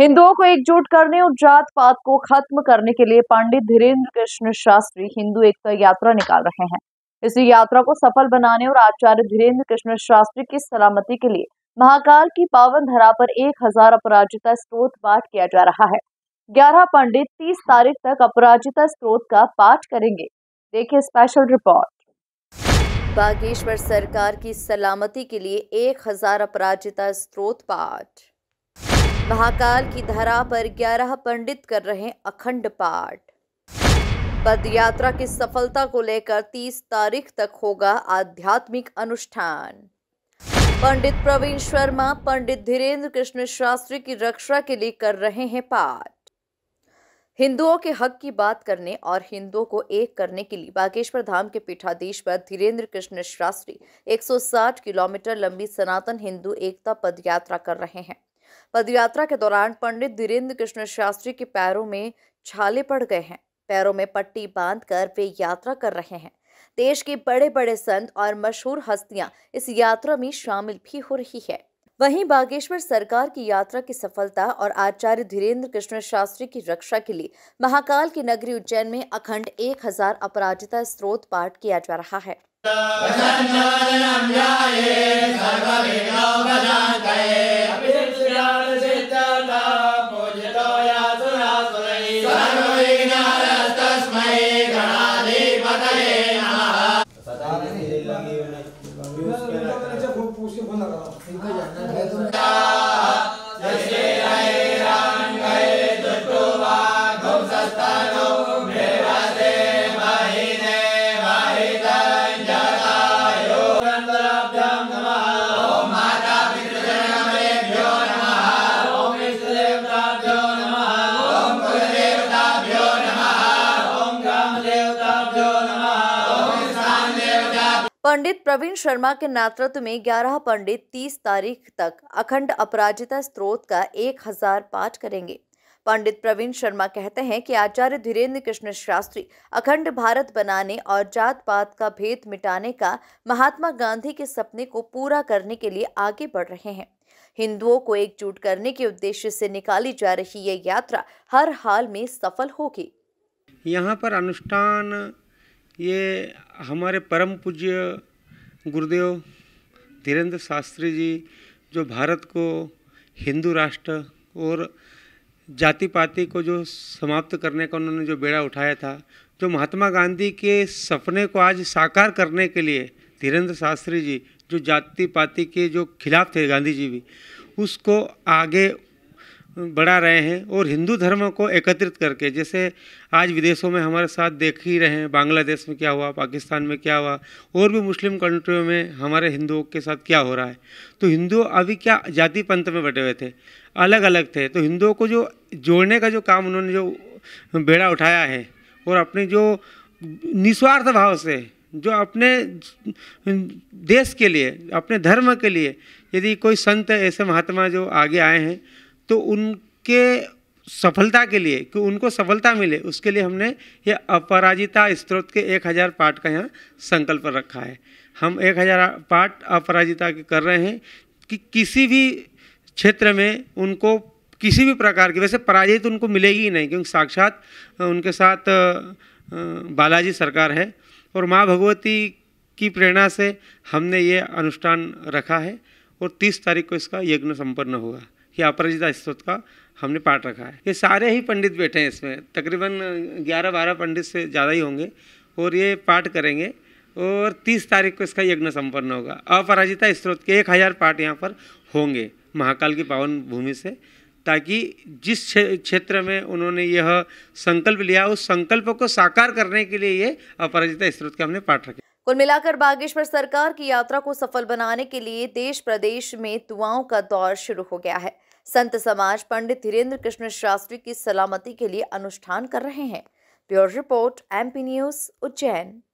हिंदुओं को एकजुट करने और जात पात को खत्म करने के लिए पंडित धीरेंद्र कृष्ण शास्त्री हिंदू एकता यात्रा निकाल रहे हैं। इस यात्रा को सफल बनाने और आचार्य धीरेंद्र कृष्ण शास्त्री की सलामती के लिए महाकाल की पावन धरा पर 1000 अपराजिता स्रोत पाठ किया जा रहा है। 11 पंडित 30 तारीख तक अपराजिता स्रोत का पाठ करेंगे। देखिए स्पेशल रिपोर्ट। बागेश्वर सरकार की सलामती के लिए 1000 अपराजिता स्रोत पाठ। महाकाल की धरा पर 11 पंडित कर रहे हैं अखंड पाठ। पद यात्रा की सफलता को लेकर 30 तारीख तक होगा आध्यात्मिक अनुष्ठान। पंडित प्रवीण शर्मा पंडित धीरेंद्र कृष्ण शास्त्री की रक्षा के लिए कर रहे हैं पाठ। हिंदुओं के हक की बात करने और हिंदुओं को एक करने के लिए बागेश्वर धाम के पीठाधीश पर धीरेंद्र कृष्ण शास्त्री 160 किलोमीटर लंबी सनातन हिंदू एकता पद यात्रा कर रहे हैं। पदयात्रा के दौरान पंडित धीरेंद्र कृष्ण शास्त्री के पैरों में छाले पड़ गए हैं। पैरों में पट्टी बांधकर वे यात्रा कर रहे हैं। देश के बड़े बड़े संत और मशहूर हस्तियां इस यात्रा में शामिल भी हो रही है। वहीं बागेश्वर सरकार की यात्रा की सफलता और आचार्य धीरेंद्र कृष्ण शास्त्री की रक्षा के लिए महाकाल की नगरी उज्जैन में अखंड 1000 अपराजिता स्रोत पाठ किया जा रहा है। पंडित प्रवीण शर्मा के नेतृत्व में 11 पंडित 30 तारीख तक अखंड अपराजिता स्रोत का 1000 पाठ करेंगे। पंडित प्रवीण शर्मा कहते हैं कि आचार्य धीरेंद्र कृष्ण शास्त्री अखंड भारत बनाने और जात पात का भेद मिटाने का महात्मा गांधी के सपने को पूरा करने के लिए आगे बढ़ रहे हैं। हिंदुओं को एकजुट करने के उद्देश्य से निकाली जा रही ये यात्रा हर हाल में सफल होगी। यहाँ पर अनुष्ठान ये हमारे परम पूज्य गुरुदेव धीरेंद्र शास्त्री जी जो भारत को हिंदू राष्ट्र और जाति पाति को जो समाप्त करने का उन्होंने जो बेड़ा उठाया था, जो महात्मा गांधी के सपने को आज साकार करने के लिए धीरेंद्र शास्त्री जी जो जाति पाति के जो खिलाफ थे गांधी जी भी, उसको आगे बढ़ा रहे हैं और हिंदू धर्म को एकत्रित करके, जैसे आज विदेशों में हमारे साथ देख ही रहे हैं, बांग्लादेश में क्या हुआ, पाकिस्तान में क्या हुआ और भी मुस्लिम कंट्रियों में हमारे हिंदुओं के साथ क्या हो रहा है। तो हिंदू अभी क्या जाति पंथ में बटे हुए थे, अलग अलग थे। तो हिंदुओं को जो जोड़ने का जो काम उन्होंने जो बेड़ा उठाया है और अपने जो निस्वार्थ भाव से जो अपने देश के लिए, अपने धर्म के लिए, यदि कोई संत ऐसे महात्मा जो आगे आए हैं तो उनके सफलता के लिए, कि उनको सफलता मिले, उसके लिए हमने ये अपराजिता स्रोत के 1000 पाठ का यहाँ संकल्प रखा है। हम 1000 पाठ अपराजिता के कर रहे हैं कि किसी भी क्षेत्र में उनको किसी भी प्रकार की, वैसे पराजय तो उनको मिलेगी ही नहीं, क्योंकि साक्षात उनके साथ बालाजी सरकार है और माँ भगवती की प्रेरणा से हमने ये अनुष्ठान रखा है और 30 तारीख को इसका यज्ञ सम्पन्न होगा। ये अपराजिता स्रोत का हमने पाठ रखा है। ये सारे ही पंडित बैठे हैं, इसमें तकरीबन 11-12 पंडित से ज़्यादा ही होंगे और ये पाठ करेंगे और 30 तारीख को इसका यज्ञ संपन्न होगा। अपराजिता स्रोत के 1000 पाठ यहाँ पर होंगे महाकाल की पावन भूमि से, ताकि जिस क्षेत्र में उन्होंने यह संकल्प लिया उस संकल्प को साकार करने के लिए ये अपराजिता स्रोत के हमने पाठ रखे। कुल मिलाकर बागेश्वर सरकार की यात्रा को सफल बनाने के लिए देश प्रदेश में दुआओं का दौर शुरू हो गया है। संत समाज पंडित धीरेंद्र कृष्ण शास्त्री की सलामती के लिए अनुष्ठान कर रहे हैं। Bureau report MP News Ujjain.